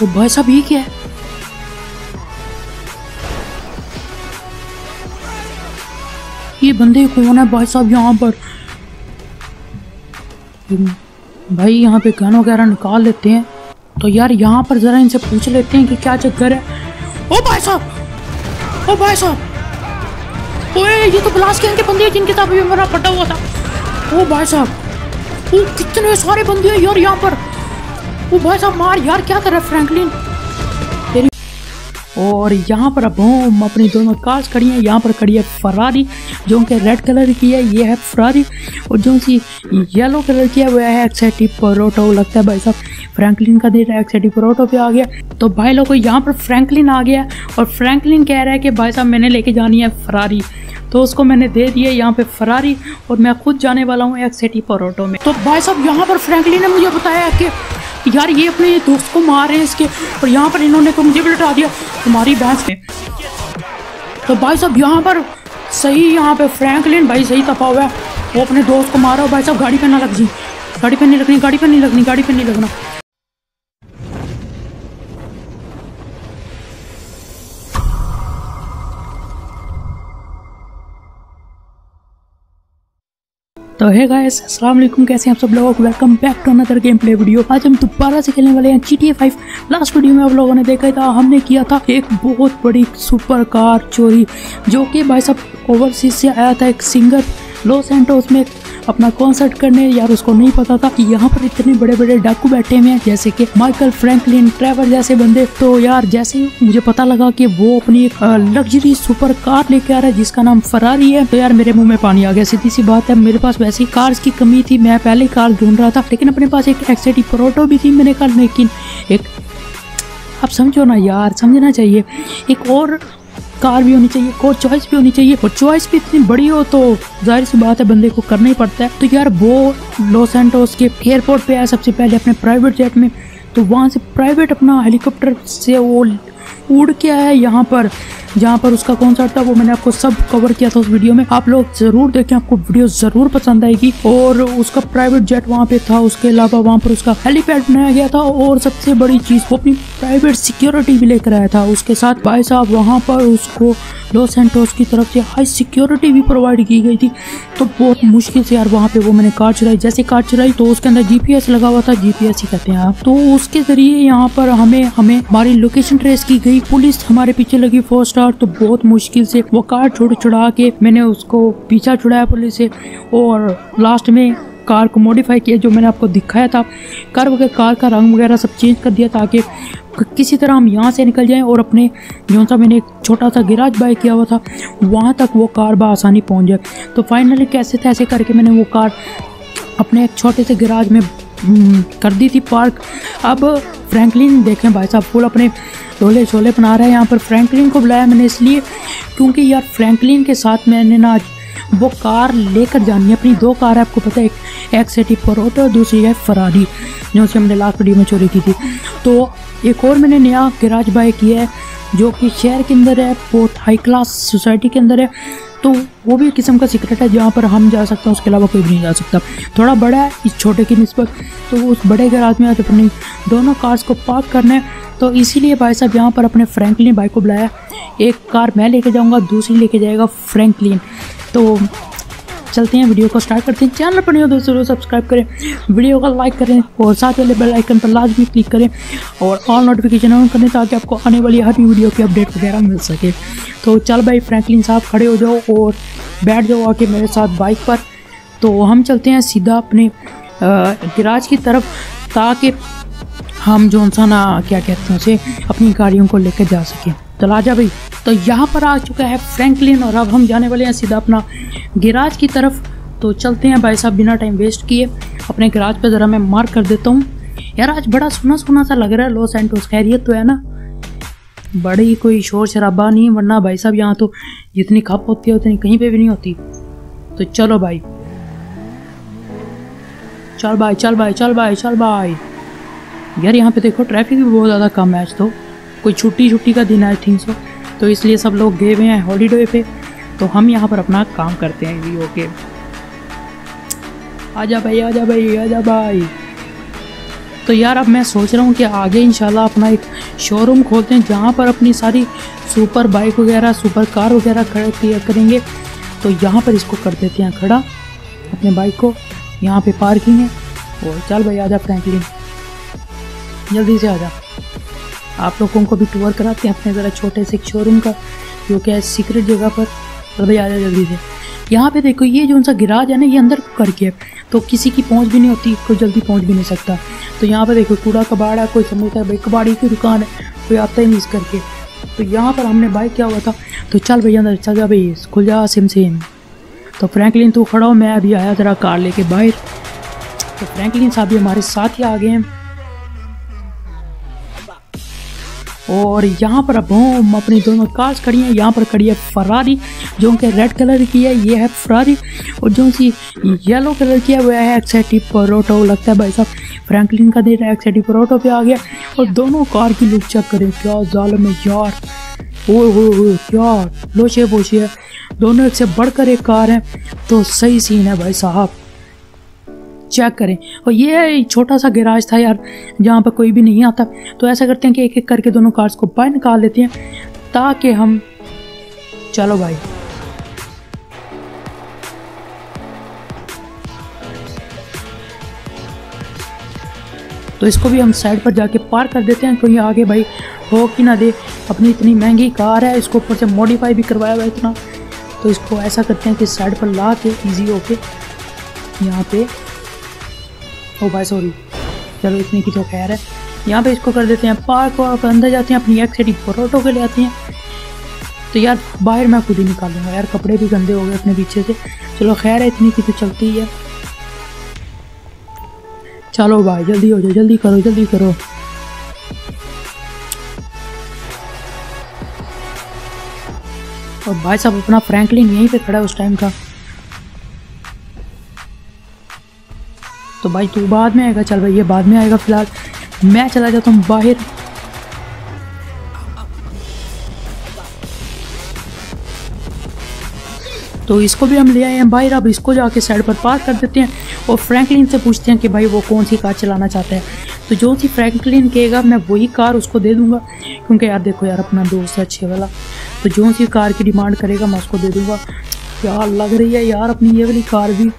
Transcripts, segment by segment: वो भाई साहब ये क्या है? ये बंदे कौन है भाई साहब? यहाँ पर भाई यहाँ पे गन वगैरह निकाल लेते हैं। तो यार यहाँ पर जरा इनसे पूछ लेते हैं कि क्या चक्कर है। ओ भाई साहब, ओ भाई साहब, ओए ये तो ब्लास्ट गैंग के बंदे हैं जिनके साथ भी मेरा पटा हुआ था। ओ भाई साहब, ओ कितने सारे बंदे हैं यार यहाँ पर। ओ भाई साहब मार यार, क्या कर रहा है फ्रैंकलिन तेरी। और यहाँ पर अब हम अपनी दोनों कार्स खड़ी हैं। यहाँ पर खड़ी है फरारी जो कि रेड कलर की है, ये है फरारी। और जो सी येलो कलर की है वह है एक्साइटी परोटो। लगता है भाई साहब फ्रैंकलिन का देर एक्साइटी परोटो पे आ गया। तो भाई लोगों यहाँ पर फ्रैंकलिन आ गया और फ्रैंकलिन कह रहा है कि भाई साहब मैंने लेके जानी है फरारी। तो उसको मैंने दे दिया यहाँ पे फरारी और मैं खुद जाने वाला हूँ एक्साइटी परोटो में। तो भाई साहब यहाँ पर फ्रैंकलिन ने मुझे बताया कि यार ये अपने दोस्त को मार रहे हैं इसके, और यहाँ पर इन्होंने को मुझे भी लटा दिया तुम्हारी भैंस ने। तो भाई साहब यहाँ पर सही, यहाँ पे फ्रैंकलिन भाई सही तपा हुआ है, वो अपने दोस्त को मारा। भाई साहब गाड़ी पे ना लग जी, गाड़ी पे नहीं लगनी, गाड़ी पे नहीं लगनी, गाड़ी पे नहीं लगना। तो हे गाइस अस्सलाम वालेकुम, कैसे हैं आप सब लोग? Welcome back to another game play video. आज हम दोबारा से खेलने वाले हैं GTA 5। लास्ट वीडियो में आप लोगों ने देखा था हमने किया था एक बहुत बड़ी सुपर कार चोरी जो कि भाई साहब ओवरसीज से आया था एक सिंगर लॉस सैंटोस में अपना कॉन्सर्ट करने। यार उसको नहीं पता था कि यहाँ पर इतने बड़े बड़े डाकू बैठे हुए हैं जैसे कि माइकल, फ्रैंकलिन, ट्रेवर जैसे बंदे। तो यार जैसे ही मुझे पता लगा कि वो अपनी एक लग्जरी सुपर कार लेके आ रहा है जिसका नाम फरारी है, तो यार मेरे मुंह में पानी आ गया। सीधी सी बात है, मेरे पास वैसी कार्स की कमी थी, मैं पहले कार ढूंढ रहा था, लेकिन अपने पास एक एक्सटी प्रोटो भी थी मैंने कहा, लेकिन एक आप समझो ना यार, समझना चाहिए एक और कार भी होनी चाहिए, एक और चॉइस भी होनी चाहिए, और चॉइस भी इतनी बड़ी हो तो जाहिर सी बात है बंदे को करना ही पड़ता है। तो यार वो लॉस सैंटोस के एयरपोर्ट पे आया सबसे पहले अपने प्राइवेट जेट में, तो वहाँ से प्राइवेट अपना हेलीकॉप्टर से वो उड़ के आया यहाँ पर जहाँ पर उसका कॉन्सर्ट था। वो मैंने आपको सब कवर किया था उस वीडियो में, आप लोग ज़रूर देखें, आपको वीडियो ज़रूर पसंद आएगी। और उसका प्राइवेट जेट वहाँ पे था, उसके अलावा वहाँ पर उसका हेलीपैड बनाया गया था, और सबसे बड़ी चीज़ वो अपनी प्राइवेट सिक्योरिटी भी लेकर आया था उसके साथ। भाई साहब वहाँ पर उसको लॉस सैंटोस की तरफ से हाई सिक्योरिटी भी प्रोवाइड की गई थी। तो बहुत मुश्किल से यार वहाँ पर वो मैंने कार चुराई। जैसे कार चुराई तो उसके अंदर GPS लगा हुआ था, GPS ही कहते हैं आप। तो उसके ज़रिए यहाँ पर हमें हमारी लोकेशन ट्रेस की गई, पुलिस हमारे पीछे लगी 4 स्टार। तो बहुत मुश्किल से वो कार छुड़ा के मैंने उसको पीछा छुड़ाया पुलिस से, और लास्ट में कार को मॉडिफाई किया जो मैंने आपको दिखाया था। कार का रंग वगैरह सब चेंज कर दिया ताकि किसी तरह हम यहाँ से निकल जाएं, और अपने जो सा मैंने एक छोटा सा गिराज बाय किया हुआ था वहाँ तक वो कार बआसानी पहुँच जाए। तो फाइनली कैसे तैसे करके मैंने वो कार अपने एक छोटे से गिराज में कर दी थी पार्क। अब फ्रैंकलिन देखें भाई साहब फुल अपने छोले छोले बना रहे हैं। यहाँ पर फ्रैंकलिन को बुलाया मैंने इसलिए क्योंकि यार फ्रैंकलिन के साथ मैंने ना आज वो कार लेकर जानी है। अपनी 2 कार है आपको पता है, एक एक्सटी परोटो, दूसरी है फरारी जो से हमने लास्ट वीडियो में चोरी की थी। तो एक और मैंने नया गैराज बाय किया है जो कि शहर के अंदर है, बहुत हाई क्लास सोसाइटी के अंदर है। तो वो भी एक किस्म का सीक्रेट है जहाँ पर हम जा सकते हैं, उसके अलावा कोई भी नहीं जा सकता। थोड़ा बड़ा है इस छोटे की निस्बत। तो उस बड़े गैराज में आज अपनी दोनों कार्स को पार्क करना है, तो इसीलिए भाई साहब यहाँ पर अपने फ्रैंकलिन भाई को बुलाया। एक कार मैं लेके जाऊँगा, दूसरी लेके जाएगा फ्रैंकलिन। तो चलते हैं वीडियो को स्टार्ट करते हैं। चैनल पर नहीं हो तो जरूर सब्सक्राइब करें, वीडियो को लाइक करें और साथ वाले बेल आइकन पर लाजमी क्लिक करें और ऑल नोटिफिकेशन ऑन करें ताकि आपको आने वाली हर वीडियो की अपडेट वगैरह मिल सके। तो चल भाई फ्रैंकलिन साहब खड़े हो जाओ और बैठ जाओ आके मेरे साथ बाइक पर। तो हम चलते हैं सीधा अपने गैराज की तरफ ताकि हम जो सा ना क्या कहते हैं उसे अपनी गाड़ियों को लेकर जा सकें। चला जा भाई। तो यहाँ पर आ चुका है फ्रैंकलिन और अब हम जाने वाले हैं सीधा अपना गैराज की तरफ। तो चलते हैं भाई साहब बिना टाइम वेस्ट किए अपने गैराज पर। ज़रा मैं मार्क कर देता हूँ। यार आज बड़ा सुना सुना सा लग रहा है लॉस सैंटोस, खैरियत तो है ना? बड़ी कोई शोर शराबा नहीं, वरना भाई साहब यहाँ तो जितनी खप होती है उतनी कहीं पर भी नहीं होती। तो चलो भाई, चल भाई, चल भाई, चल भाई, चल भाई। यार यहाँ पे देखो ट्रैफिक भी बहुत ज़्यादा कम है आज, तो कोई छुट्टी का दिन आई थिंक सो, तो इसलिए सब लोग गए हुए हैं हॉलीडे पे। तो हम यहाँ पर अपना काम करते हैं भी। ओके आजा भाई, आजा भाई, आजा भाई, तो यार अब मैं सोच रहा हूँ कि आगे इंशाल्लाह अपना एक शोरूम खोलते हैं जहाँ पर अपनी सारी सुपर बाइक वगैरह सुपर कार वगैरह खड़ा किया करेंगे। तो यहाँ पर इसको कर देते हैं खड़ा अपने बाइक को, यहाँ पे पार्किंग है। और चल भाई आजा फ्रैंकलिन, जल्दी से आजा। आप लोगों को भी टूर कराते हैं अपने ज़रा छोटे से शोरूम का जो कि है सीक्रेट जगह पर। चल भाई आजा जल्दी से। यहाँ पे देखो ये जो उनका गिराज है ना ये अंदर करके है तो किसी की पहुँच भी नहीं होती, कोई जल्दी पहुँच भी नहीं सकता। तो यहाँ पर देखो कूड़ा कबाड़ है, कोई समझता है भाई कबाड़ी की दुकान है, कोई आता ही नहीं इस करके। तो यहाँ पर हमने बाइक क्या हुआ था। तो चल भैया अंदर चल जा भाई, खुल जा सिम सिम। तो फ्रैंकलिन तू खड़ा हो, मैं अभी आया ज़रा कार लेके बाहर। तो फ्रैंकलिन साहब भी हमारे साथ ही आ गए हैं। और यहाँ पर अब हम अपनी दोनों कार्स खड़ी हैं। यहाँ पर खड़ी है फरारी जो कि रेड कलर की है, ये है फरारी। और जो सी येलो कलर की है वह है एक्सटी परोटो। लगता है भाई साहब फ्रैंकलिन का देर एक्सटी परोटो पे आ गया। और दोनों कार की लुक चेक करें, क्या जालम है यार, ओ क्या लोशे पोशे है, दोनों एक से बढ़कर एक कार है। तो सही सीन है भाई साहब, चेक करें। और ये छोटा सा गैराज था यार जहाँ पर कोई भी नहीं आता। तो ऐसा करते हैं कि एक एक करके दोनों कार्स को बाहर निकाल लेते हैं ताकि हम, चलो भाई। तो इसको भी हम साइड पर जाके पार्क कर देते हैं कोई आगे भाई हो कि ना दे। अपनी इतनी महंगी कार है, इसको ऊपर से मॉडिफाई भी करवाया हुआ इतना। तो इसको ऐसा करते हैं कि साइड पर ला के ईजी होके यहाँ पे, ओ भाई सॉरी, चलो इतनी की तो खैर है। यहाँ पे इसको कर देते हैं पार्क और अंदर जाते हैं अपनी एक्सटी परोटो के ले आते हैं। तो यार बाहर मैं खुद ही निकाल लूँगा यार, कपड़े भी गंदे हो गए अपने पीछे से। चलो खैर है, इतनी की तो चलती है। चलो भाई जल्दी हो जाओ, जल्दी करो जल्दी करो। और भाई साहब अपना फ्रैंकलिन यहीं पे खड़ा है उस टाइम का। तो भाई तू बाद में आएगा, चल भाई ये बाद में आएगा, फिलहाल मैं चला जाता हूँ बाहर। तो इसको भी हम ले आए हैं बाहर। अब इसको जाके साइड पर पार्क कर देते हैं और फ्रैंकलिन से पूछते हैं कि भाई वो कौन सी कार चलाना चाहता है। तो जो सी फ्रैंकलिन कहेगा मैं वही कार उसको दे दूंगा, क्योंकि यार देखो यार अपना दोस्त है अच्छे वाला। तो जो सी कार की डिमांड करेगा मैं उसको दे दूंगा। यार लग रही है यार अपनी ये वाली कार भी,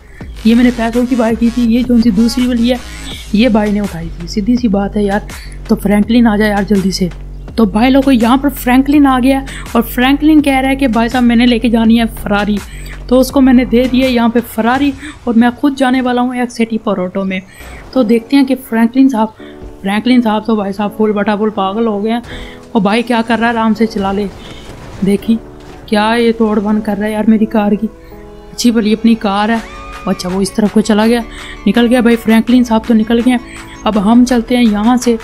ये मैंने पैसों की बाई की थी, ये जो सी दूसरी वाली है ये भाई ने उठाई थी, सीधी सी बात है यार। तो फ्रैंकलिन आ जाए यार जल्दी से। तो भाई लोगों यहाँ पर फ्रैंकलिन आ गया और फ्रैंकलिन कह रहा है कि भाई साहब मैंने लेके जानी है फरारी। तो उसको मैंने दे दी है यहाँ पे फरारी और मैं खुद जाने वाला हूँ एक्सटी परोटो में। तो देखते हैं कि फ्रैंकलिन साहब तो भाई साहब फुल बटा फुल पागल हो गए हैं। और भाई क्या कर रहा है, आराम से चला ले। देखी क्या ये तोड़ बंद कर रहा है यार मेरी कार की, अच्छी भली अपनी कार है। अच्छा वो इस तरफ को चला गया, निकल गया भाई फ्रैंकलिन साहब तो निकल गए। अब हम चलते हैं यहाँ से।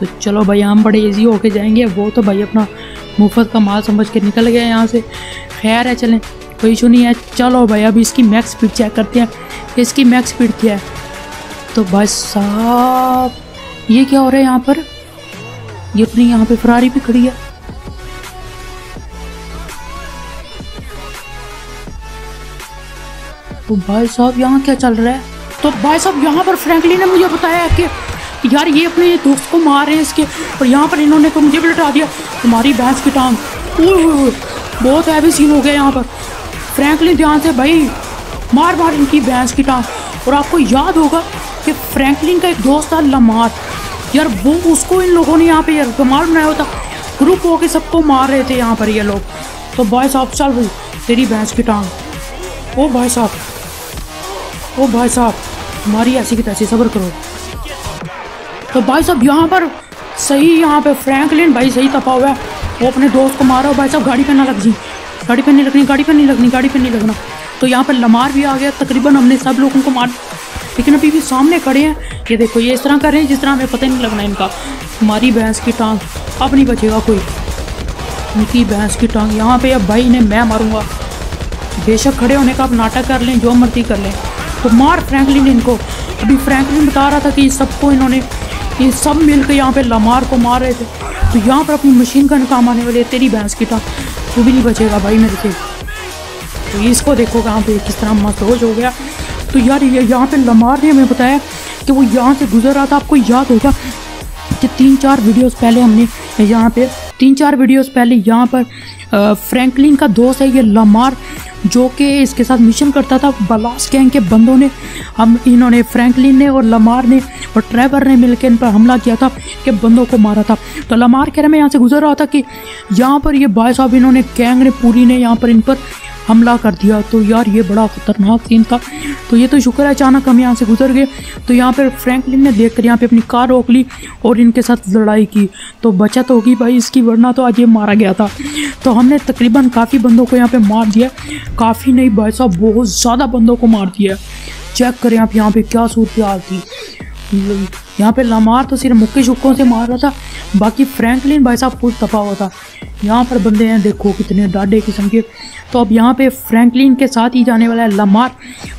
तो चलो भाई हम बड़े इजी होके जाएंगे, वो तो भाई अपना मुफ्त का माल समझ के निकल गया यहाँ से। खैर है चलें, कोई इशू नहीं है। चलो भाई अब इसकी मैक्स स्पीड चेक करते हैं कि इसकी मैक्स स्पीड क्या है। तो भाई साहब ये क्या हो रहा है यहाँ पर, ये अपनी यहाँ पे फरारी भी खड़ी है। तो भाई साहब यहाँ क्या चल रहा है। तो भाई साहब यहाँ पर फ्रैंकलिन ने मुझे बताया कि यार ये अपने दोस्त को मार रहे हैं इसके, और यहाँ पर इन्होंने तो मुझे भी लटा दिया तुम्हारी भैंस की टांग। बहुत हैवी सीन हो गया यहाँ पर। फ्रैंकलिन ध्यान से भाई, मार मार इनकी भैंस की टांग। और आपको याद होगा कि फ्रैंकलिन का एक दोस्त था लमार यार, वो उसको इन लोगों ने यहाँ पे यार लमार बनाया होता, ग्रुप होके सबको मार रहे थे यहाँ पर ये लोग। तो भाई साहब चल भाई तेरी भैंस की टांग। ओ भाई साहब तुम्हारी ऐसी की तैसी, सब्र करो। तो भाई साहब यहाँ पर सही, यहाँ पे फ्रैंकलिन भाई सही तपा हुआ है, वो अपने दोस्त को मारा। भाई साहब गाड़ी पे ना लग जी, गाड़ी पे नहीं लगना। तो यहाँ पर लमार भी आ गया, तकरीबन हमने सब लोगों को मार, लेकिन अभी भी सामने खड़े हैं। ये देखो ये इस तरह कर रहे हैं जिस तरह हमें पता ही नहीं लगना इनका। हमारी भैंस की टांग, अब नहीं बचेगा कोई, उनकी भैंस की टांग। यहाँ पर अब भाई ने मैं मारूँगा, बेशक खड़े होने का अब नाटक कर लें, जो मर्जी कर लें। तो मार फ्रैंकलिन इनको। अभी फ्रैंकलिन बता रहा था कि सबको इन्होंने, ये सब मिलकर यहाँ पे लमार को मार रहे थे। तो यहाँ पर अपनी मशीन गन काम आने वाली है तेरी भैंस की टांग, तू भी नहीं बचेगा भाई मेरे से। तो इसको देखो कहाँ पे किस तरह मसोज हो गया। तो यार यहाँ पे लमार ने हमें बताया कि वो यहाँ से गुजर रहा था। आपको याद होगा कि 3-4 वीडियोस पहले हमने यहाँ पे 3-4 वीडियोस पहले यहाँ पर फ्रैंकलिन का दोस्त है ये लमार, जो कि इसके साथ मिशन करता था। बलास गैंग के बंदों ने इन्होंने फ्रैंकलिन ने और लमार ने और ट्रेवर ने मिलकर इन पर हमला किया था कि बंदों को मारा था। तो लमार कह रहे मैं यहाँ से गुजर रहा था कि यहाँ पर ये भाई साहब इन्होंने गैंग ने पूरी ने यहाँ पर इन पर हमला कर दिया। तो यार ये बड़ा ख़तरनाक सीन था। तो ये तो शुक्र है अचानक हम यहाँ से गुजर गए। तो यहाँ पर फ्रैंकलिन ने देखकर यहाँ पे अपनी कार रोक ली और इनके साथ लड़ाई की। तो बचत होगी भाई इसकी, वरना तो आज ये मारा गया था। तो हमने तकरीबन काफ़ी बंदों को यहाँ पे मार दिया, काफ़ी नहीं भाई साहब बहुत ज़्यादा बंदों को मार दिया। चेक करें आप यहाँ पर क्या सूरत हाल थी। यहाँ पे लमार तो सिर्फ मुक्के शुक्कों से मार रहा था, बाकी फ्रैंकलिन भाई साहब खुद तपा हुआ था। यहाँ पर बंदे हैं देखो कितने डाढ़े किस्म के। तो अब यहाँ पे फ्रैंकलिन के साथ ही जाने वाला है लमार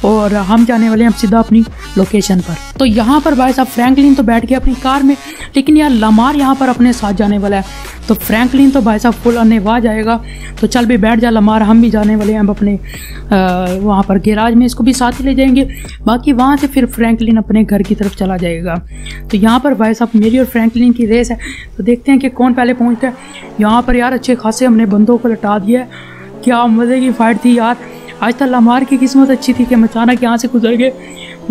और हम जाने वाले हैं अब सीधा अपनी लोकेशन पर। तो यहाँ पर भाई साहब फ्रैंकलिन तो बैठ गया अपनी कार में, लेकिन यार लमार यहाँ पर अपने साथ जाने वाला है। तो फ्रैंकलिन तो भाई साहब फुल अनेवाह जाएगा। तो चल भी बैठ जा लमार, हम भी जाने वाले हैं अब अपने वहाँ पर गैराज में, इसको भी साथ ही ले जाएंगे। बाकी वहाँ से फिर फ्रैंकलिन अपने घर की तरफ चला जाएगा। तो यहाँ पर भाई साहब मेरी और फ्रैंकलिन की रेस है, तो देखते हैं कि कौन पहले पहुँचता है। यहाँ पर यार अच्छे खासे हमने बंदों को लटा दिया है। क्या मज़े की फाइट थी यार। आज तक लमार की किस्मत अच्छी थी कि अचानक यहाँ से गुजर गए,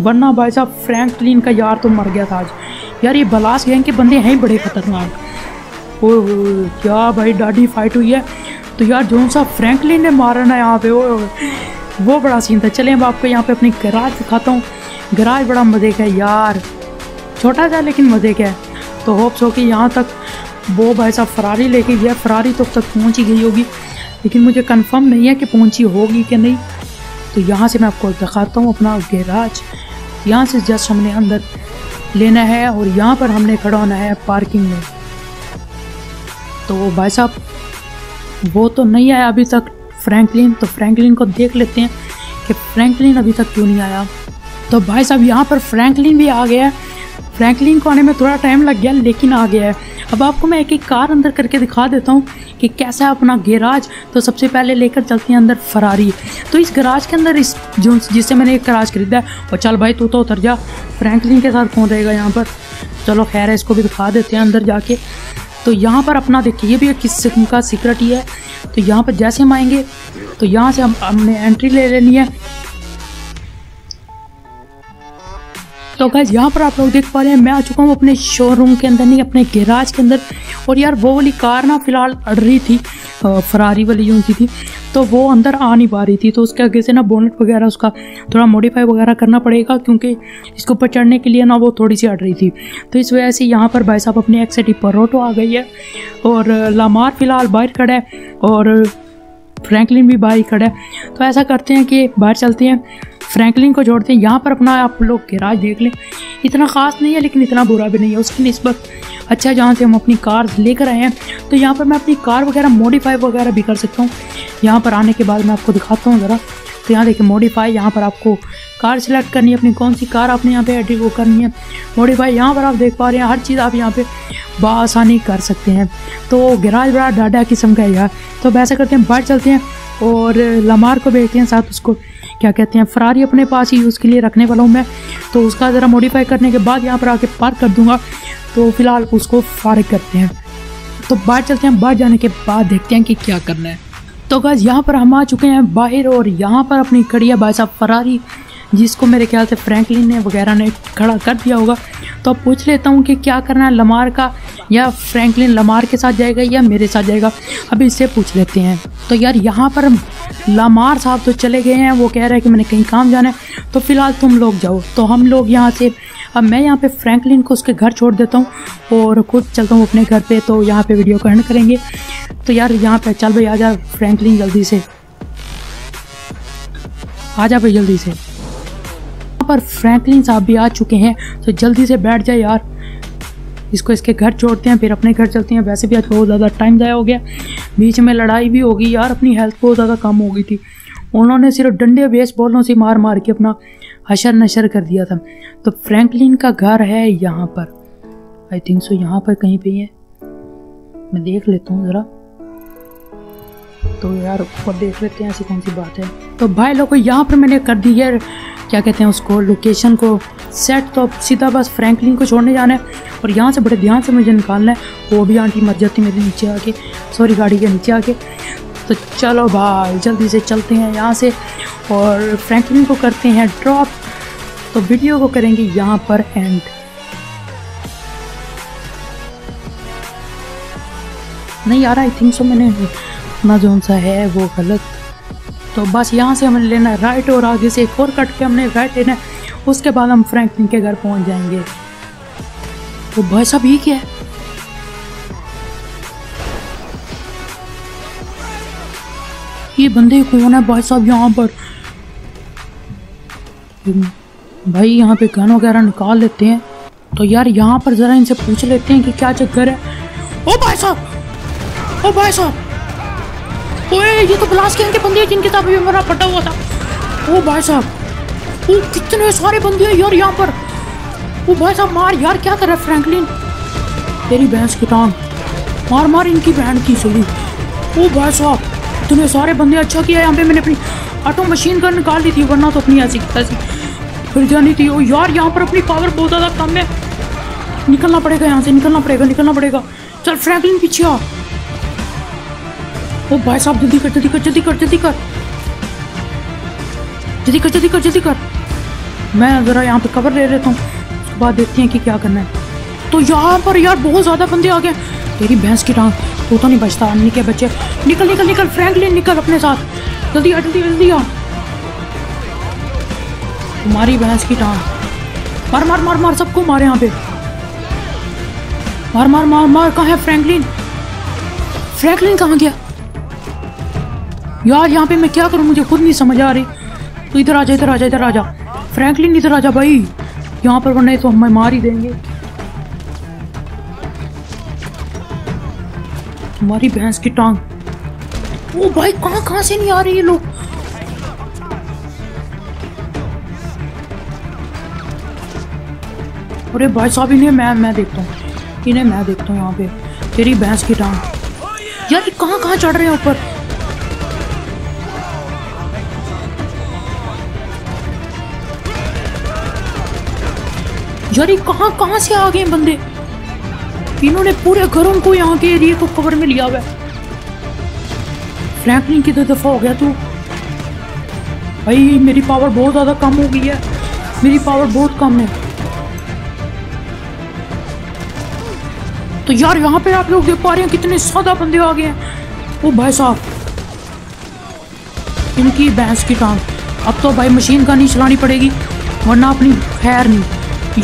वरना भाई साहब फ्रैंकलिन का यार तो मर गया था आज। यार ये बलास गैंग के बंदे हैं बड़े ख़तरनाक। ओह क्या भाई डाढ़ी फाइट हुई है। तो यार जो सा फ्रैंकलिन ने मारा ना यहाँ पे, वो बड़ा सीन था। चलें अब आपको यहाँ पे अपनी गैराज दिखाता हूँ। गैराज बड़ा मज़े का है यार, छोटा सा लेकिन मज़े का है। तो होप्स हो कि यहाँ तक वो भाई साहब फरारी लेके गया। फरारी तो तक पहुँच ही गई होगी, लेकिन मुझे कंफर्म नहीं है कि पहुंची होगी कि नहीं। तो यहाँ से मैं आपको दिखाता हूँ अपना गैराज। यहाँ से जस्ट हमने अंदर लेना है और यहाँ पर हमने खड़ा होना है पार्किंग में। तो भाई साहब वो तो नहीं आया अभी तक फ्रैंकलिन, तो फ्रैंकलिन को देख लेते हैं कि फ्रैंकलिन अभी तक क्यों नहीं आया। तो भाई साहब यहाँ पर फ्रैंकलिन भी आ गया। फ्रैंकलिन को आने में थोड़ा टाइम लग गया लेकिन आ गया है। अब आपको मैं एक एक कार अंदर करके दिखा देता हूँ कि कैसा है अपना गैराज। तो सबसे पहले लेकर चलते हैं अंदर फरारी। तो इस गैराज के अंदर इस जो जिससे मैंने एक गैराज खरीदा है। और चल भाई तू तो उतर जा, फ्रैंकलिन के साथ कौन रहेगा यहाँ पर। चलो खैर है, इसको भी दिखा देते हैं अंदर जाके। तो यहाँ पर अपना देखिए ये भी एक किस्म का सीक्रेट ही है। तो यहाँ पर जैसे हम आएंगे तो यहाँ से हमने एंट्री ले लेनी है। तो गाइस यहाँ पर आप लोग देख पा रहे हैं मैं आ चुका हूँ अपने शोरूम के अंदर, नहीं अपने गैराज के अंदर। और यार वो वाली कार ना फिलहाल अड़ रही थी, फरारी वाली जो थी, तो वो अंदर आ नहीं पा रही थी। तो उसके आगे से ना बोनेट वगैरह उसका थोड़ा मॉडिफाई वगैरह करना पड़ेगा, क्योंकि इसके ऊपर चढ़ने के लिए ना वो थोड़ी सी अड़ रही थी। तो इस वजह से यहाँ पर भाई साहब अपने एक्स पर ऑटो आ गई है और लमार फिलहाल बाहर खड़ा है और फ्रैंकलिन भी बाहर खड़ा है। तो ऐसा करते हैं कि बाहर चलते हैं, फ्रैंकलिन को जोड़ते हैं। यहाँ पर अपना आप लोग गैराज देख लें, इतना ख़ास नहीं है लेकिन इतना बुरा भी नहीं है उसकी निस्बत अच्छा, जहाँ से हम अपनी कार लेकर आए हैं। तो यहाँ पर मैं अपनी कार वगैरह मॉडिफाई वगैरह भी कर सकता हूँ। यहाँ पर आने के बाद मैं आपको दिखाता हूँ ज़रा। तो यहाँ देखिए मॉडिफाई, यहाँ पर आपको कार सेलेक्ट करनी है अपनी, कौन सी कार आपने यहाँ पे एडिट वो करनी है मॉडिफाई। यहाँ पर आप देख पा रहे हैं हर चीज़ आप यहाँ पे बआसानी कर सकते हैं। तो गैराज बड़ा डाढ़ा किस्म का है यार। तो अब ऐसा करते हैं बाहर चलते हैं और लमार को भेजते हैं साथ। उसको क्या कहते हैं फरारी अपने पास ही उसके लिए रखने वाला हूँ मैं। तो उसका ज़रा मॉडिफाई करने के बाद यहाँ पर आके पार्क कर दूँगा। तो फिलहाल उसको फारिग करते हैं। तो बाहर चलते हैं, बाहर जाने के बाद देखते हैं कि क्या करना है। तो गाइस यहाँ पर हम आ चुके हैं बाहर और यहाँ पर अपनी खड़ी है भाई साहब फरारी, जिसको मेरे ख्याल से फ्रैंकलिन ने वगैरह ने खड़ा कर दिया होगा। तो अब पूछ लेता हूँ कि क्या करना है लमार का, या फ्रैंकलिन लमार के साथ जाएगा या मेरे साथ जाएगा, अभी इससे पूछ लेते हैं। तो यार यहाँ पर लमार साहब तो चले गए हैं, वो कह रहे हैं कि मैंने कहीं काम जाना है, तो फ़िलहाल तुम लोग जाओ। तो हम लोग यहाँ से अब मैं यहाँ पे फ्रैंकलिन को उसके घर छोड़ देता हूँ और खुद चलता हूँ अपने घर पे। तो यहाँ पे वीडियो एंड करेंगे। तो यार यहाँ पे चल भाई आजा फ्रैंकलिन, जल्दी से आजा भाई जल्दी से। यहाँ पर फ्रैंकलिन साहब भी आ चुके हैं, तो जल्दी से बैठ जाए यार। इसको इसके घर छोड़ते हैं फिर अपने घर चलते हैं। वैसे भी आज बहुत ज़्यादा टाइम ज़ाया हो गया, बीच में लड़ाई भी होगी यार, अपनी हेल्थ बहुत ज़्यादा कम हो गई थी। उन्होंने सिर्फ डंडे बेस बॉलों से मार मार के अपना हशर नशर कर दिया था। तो फ्रैंकलिन का घर है यहाँ पर, आई थिंक सो यहाँ पर कहीं पे है, मैं देख लेता हूँ ज़रा। तो यार ऊपर देख लेते हैं ऐसी कौन सी बात है। तो भाई लोगों यहाँ पर मैंने कर दी है क्या कहते हैं उसको, लोकेशन को सेट। तो अब सीधा बस फ्रैंकलिन को छोड़ने जाना है और यहाँ से बड़े ध्यान से मुझे निकालना है। वो भी आंटी मर जाती मेरे नीचे आके, सॉरी गाड़ी के नीचे आके। तो चलो भाई जल्दी से चलते हैं यहाँ से और फ्रैंकलिन को करते हैं ड्रॉप। तो वीडियो को करेंगे यहाँ पर एंड। नहीं यार आई थिंक सो मैंने अपना जोन सा है वो गलत। तो बस यहाँ से हमें लेना है राइट और आगे से एक और कट के हमने राइट लेना है। उसके बाद हम फ्रैंकलिन के घर पहुँच जाएंगे। तो भाई साहब ये क्या है, ये बंदे कौन है भाई साहब यहाँ पर? भाई यहाँ पे गन वगैरह निकाल लेते हैं। तो यार यहाँ पर जरा इनसे पूछ लेते हैं कि क्या चक्कर है। ओ भाई साहब, ओ भाई साहब, ओए ये तो ब्लास्ट गैंग के बंदे हैं जिनके साथ भी मेरा फटा हुआ था। ओ भाई साहब, ओ कितने सारे बंदे हैं यार यहाँ पर। ओ भाई साहब मार यार, क्या कर रहा है फ्रैंकलिन, तेरी भैंस की टांग मार मार इनकी बहन की सही। ओ भाई साहब तुम्हें सारे बंदे, अच्छा किया यहाँ पे मैंने अपनी ऑटो मशीन गन निकाल दी थी, वरना तो अपनी ऐसी तैसी फिर जानी थी। ओ यार यहाँ पर अपनी पावर बहुत ज़्यादा कम है, निकलना पड़ेगा यहाँ से, निकलना पड़ेगा, निकलना पड़ेगा। चल फ्रैंकलिन पीछे आ। ओ भाई साहब जल्दी कर जल्दी कर जल्दी कर जल्दी कर जल्दी कर जल्दी कर जल्दी कर। मैं ज़रा यहाँ पर कवर ले लेता हूँ, उसके बाद देखते हैं कि क्या करना है। तो यहाँ पर यार बहुत ज़्यादा बंदे आ गए, तेरी भैंस की टांग तू तो नहीं बचता अन्नी के बच्चे। निकल निकल निकल फ्रैंकलिन निकल अपने साथ, जल्दी आ जल्दी जल्दी आ। तुम्हारी भैंस की टांग मार मार मार मार, सबको मार यहाँ पे, मार मार मार मार। कहाँ है फ्रैंकलिन, फ्रैंकलिन कहाँ गया यार? यहाँ पे मैं क्या करूँ मुझे खुद नहीं समझ आ रही। तो इधर आ जा, इधर आ जा, इधर आ जा फ्रैंकलिन, इधर आ जा भाई यहाँ पर, वरना तो हमें मार ही देंगे। तुम्हारी भैंस की टांग, वो भाई कहां कहां से नहीं आ रही ये लोग। अरे भाई साहब इन्हें मैं देखता हूँ, इन्हें मैं देखता हूँ यहाँ पे। तेरी भैंस की टांग यार, ये कहां कहां चढ़ रहे हैं ऊपर। यार ये कहां कहां से आ गए बंदे, इन्होंने पूरे घरों को यहाँ के एरिया को कवर में लिया हुआ है। फ्रैंकलिन कितने दफा हो गया तू भाई, मेरी पावर बहुत ज़्यादा कम हो गई है, मेरी पावर बहुत कम है। तो यार यहाँ पे आप लोग देख पा रहे हैं कितने सादा बंदे आ गए हैं। वो भाई साहब इनकी भैंस की टांग, अब तो भाई मशीन का नहीं चलानी पड़ेगी वरना अपनी खैर नहीं।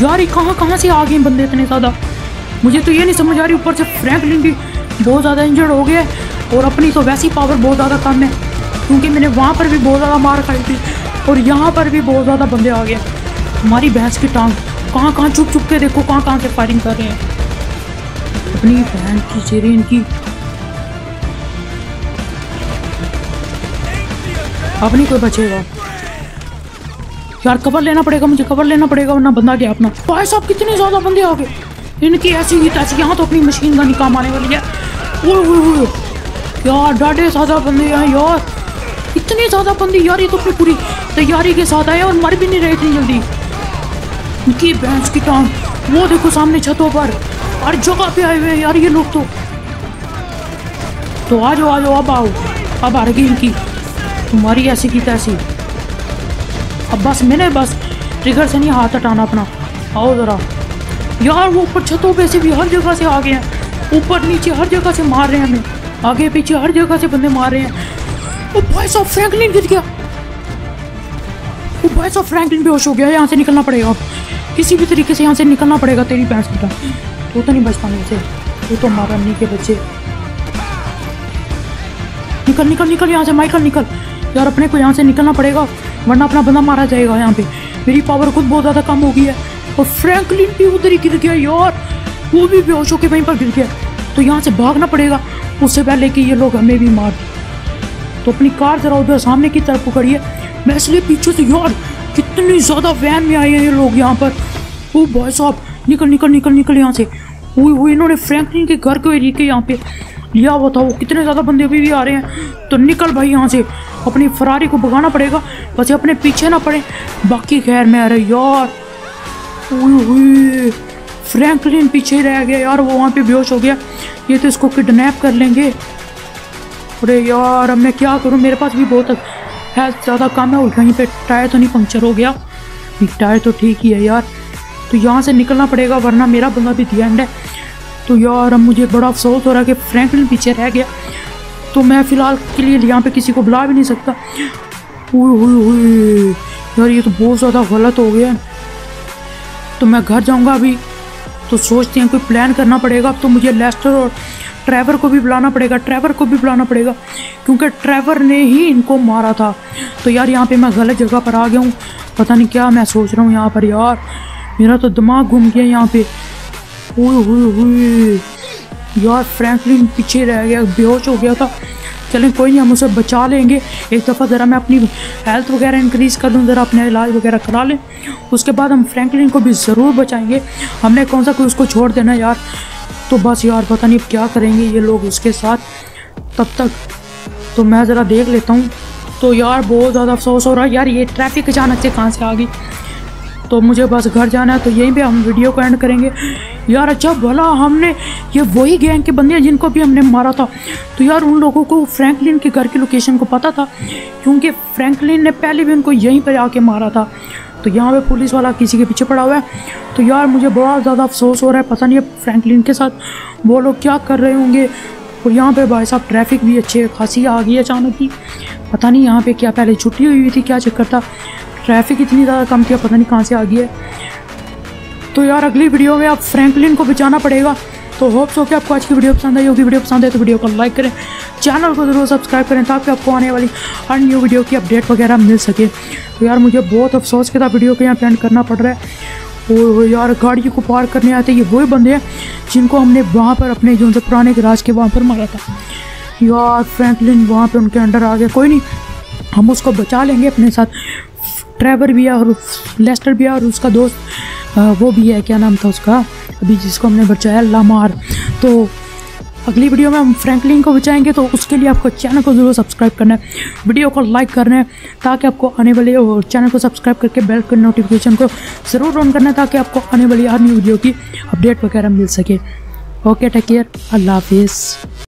यार ये कहाँ से आ गए बंदे इतने ज़्यादा, मुझे तो ये नहीं समझ आ रही। ऊपर से फ्रैंकलिन भी बहुत ज़्यादा इंजर्ड हो गया है और अपनी तो वैसी पावर बहुत ज़्यादा कम है, क्योंकि मैंने वहाँ पर भी बहुत ज़्यादा मार खाई थी और यहाँ पर भी बहुत ज़्यादा बंदे आ गए। हमारी भैंस की टांग कहाँ कहाँ छुप छुप के, देखो कहाँ कहाँ से फायरिंग कर रहे हैं। अपनी बहन की सीरी इनकी, अपनी कोई बचेगा यार, कवर लेना पड़ेगा मुझे, कवर लेना पड़ेगा वरना बंदा गया अपना। भाई साहब कितने ज़्यादा बंदे आ गए इनकी ऐसी ही तैसी, यहाँ तो अपनी मशीन गन काम आने वाली है। वो यार डाढ़े ज़्यादा बंदे हैं यार, इतने ज़्यादा बंदे यार, ये तो अपनी पूरी तैयारी के साथ आए और मर भी नहीं रहे इतनी जल्दी। इनकी भैंस की टांग, वो देखो सामने छतों पर हर जगह पे आए हुए हैं यार ये लोग। तो आ जाओ आ जाओ, अब आओ, अब आ रही इनकी तुम्हारी ऐसी की तैसी। अब बस मैंने बस ट्रिगर से नहीं हाथ हटाना अपना। आओ ज़रा यार, वो ऊपर छतों पे से भी हर जगह से आ गए हैं, ऊपर नीचे हर जगह से मार रहे हैं हमें, आगे पीछे हर जगह से बंदे मार रहे हैं। ओ भाई साहब फ्रैंकलिन गिर गया, ओ भाई साहब फ्रैंकलिन बेहोश हो गया। यहाँ से निकलना पड़ेगा किसी भी तरीके से, यहाँ से निकलना पड़ेगा। तेरी भैंस बेटा वो तो नहीं बच पाने से, वो तो हमारा नहीं के बच्चे। निकल निकल निकल यहाँ से माइकल निकल यार, अपने को यहाँ से निकलना पड़ेगा वरना अपना बंदा मारा जाएगा। यहाँ पे मेरी पावर खुद बहुत ज़्यादा कम हो गई है और फ्रैंकलिन भी उधर ही गिर गया यार, वो भी बेहोश होकर वहीं पर गिर गया। तो यहाँ से भागना पड़ेगा उससे पहले कि ये लोग हमें भी मार। तो अपनी कार ज़रा उधर सामने की तरफ को करिए, मैं इसलिए पीछे से। यार कितनी ज़्यादा वैन में आए हैं ये लोग यहाँ पर। वो भाई साहब निकल निकल निकल निकल यहाँ से। वो इन्होंने फ्रैंकलिन के घर को एरिया के यहाँ पे या बताओ कितने ज़्यादा बंदे अभी भी आ रहे हैं। तो निकल भाई यहाँ से, अपनी फरारी को भगाना पड़ेगा, बस अपने पीछे ना पड़े बाकी। खैर में आ रहे यार, फ्रैंकलिन पीछे रह गया यार, वो वहाँ पे बेहोश हो गया। ये तो इसको किडनैप कर लेंगे। अरे यार अब मैं क्या करूँ, मेरे पास भी बहुत है ज़्यादा काम है। और कहीं पे टायर तो नहीं पंक्चर हो गया? टायर तो ठीक ही है यार। तो यहाँ से निकलना पड़ेगा वरना मेरा बंदा भी दी एंड है। तो यार अब मुझे बड़ा अफसोस हो रहा है कि फ्रैंकलिन पीछे रह गया, तो मैं फ़िलहाल के लिए यहाँ पे किसी को बुला भी नहीं सकता। ओए यार ये तो बहुत ज़्यादा गलत हो गया। तो मैं घर जाऊँगा अभी, तो सोचते हैं कोई प्लान करना पड़ेगा। अब तो मुझे लेस्टर और ट्रेवर को भी बुलाना पड़ेगा, क्योंकि ट्रेवर ने ही इनको मारा था। तो यार यहाँ पे मैं गलत जगह पर आ गया हूँ, पता नहीं क्या मैं सोच रहा हूँ यहाँ पर। यार मेरा तो दिमाग घूम गया यहाँ पे। यार फ्रैंकलिन पीछे रह गया, बेहोश हो गया था। चलें कोई नहीं, हम उसे बचा लेंगे। एक दफ़ा ज़रा मैं अपनी हेल्थ वगैरह इंक्रीज़ कर दूँ, ज़रा अपना इलाज वगैरह करा लें, उसके बाद हम फ्रैंकलिन को भी ज़रूर बचाएंगे। हमने कौन सा कोई उसको छोड़ देना यार। तो बस यार पता नहीं क्या करेंगे ये लोग उसके साथ तब तक, तो मैं ज़रा देख लेता हूँ। तो यार बहुत ज़्यादा अफसोस हो रहा है यार, ये ट्रैफिक अचानक से कहाँ से आ गई। तो मुझे बस घर जाना है, तो यहीं पे हम वीडियो को एंड करेंगे यार। अच्छा भला हमने ये वही गैंग के बंदे हैं जिनको भी हमने मारा था। तो यार उन लोगों को फ्रैंकलिन के घर की लोकेशन को पता था, क्योंकि फ्रैंकलिन ने पहले भी उनको यहीं पर आके मारा था। तो यहाँ पे पुलिस वाला किसी के पीछे पड़ा हुआ है। तो यार मुझे बहुत ज़्यादा अफसोस हो रहा है, पता नहीं अब फ्रैंकलिन के साथ वो लोग क्या कर रहे होंगे। और यहाँ पे भाई साहब ट्रैफिक भी अच्छे खासी आ गई अचानक ही, पता नहीं यहाँ पे क्या पहले छुट्टी हुई थी, क्या चक्कर था। ट्रैफिक इतनी ज़्यादा कम किया, पता नहीं कहाँ से आ गई है। तो यार अगली वीडियो में आप फ्रैंकलिन को बचाना पड़ेगा। तो होप्स हो कि आपको आज की वीडियो पसंद आई होगी। वीडियो पसंद है तो वीडियो को लाइक करें, चैनल को ज़रूर सब्सक्राइब करें, ताकि आपको आने वाली हर न्यू वीडियो की अपडेट वगैरह मिल सके। तो यार मुझे बहुत अफसोस के साथ वीडियो को यहाँ पेंड करना पड़ रहा है। और यार गाड़ी को पार करने आते ये वही बंदे हैं जिनको हमने वहाँ पर अपने जो पुराने गैराज के वहाँ पर मारा था। यार फ्रैंकलिन वहाँ पर उनके अंडर आ गया। कोई नहीं, हम उसको बचा लेंगे। अपने साथ ट्रेवर भी है और लेस्टर भी है और उसका दोस्त वो भी है, क्या नाम था उसका अभी जिसको हमने बचाया, लामार। तो अगली वीडियो में हम फ्रैंकलिन को बचाएंगे, तो उसके लिए आपको चैनल को ज़रूर सब्सक्राइब करना है, वीडियो को लाइक करना है, ताकि आपको आने वाले, और चैनल को सब्सक्राइब करके बेल के नोटिफिकेशन को ज़रूर ऑन करना है, ताकि आपको आने वाली हर न्यू वीडियो की अपडेट वगैरह मिल सके। ओके, टेक केयर, अल्लाह हाफिज़।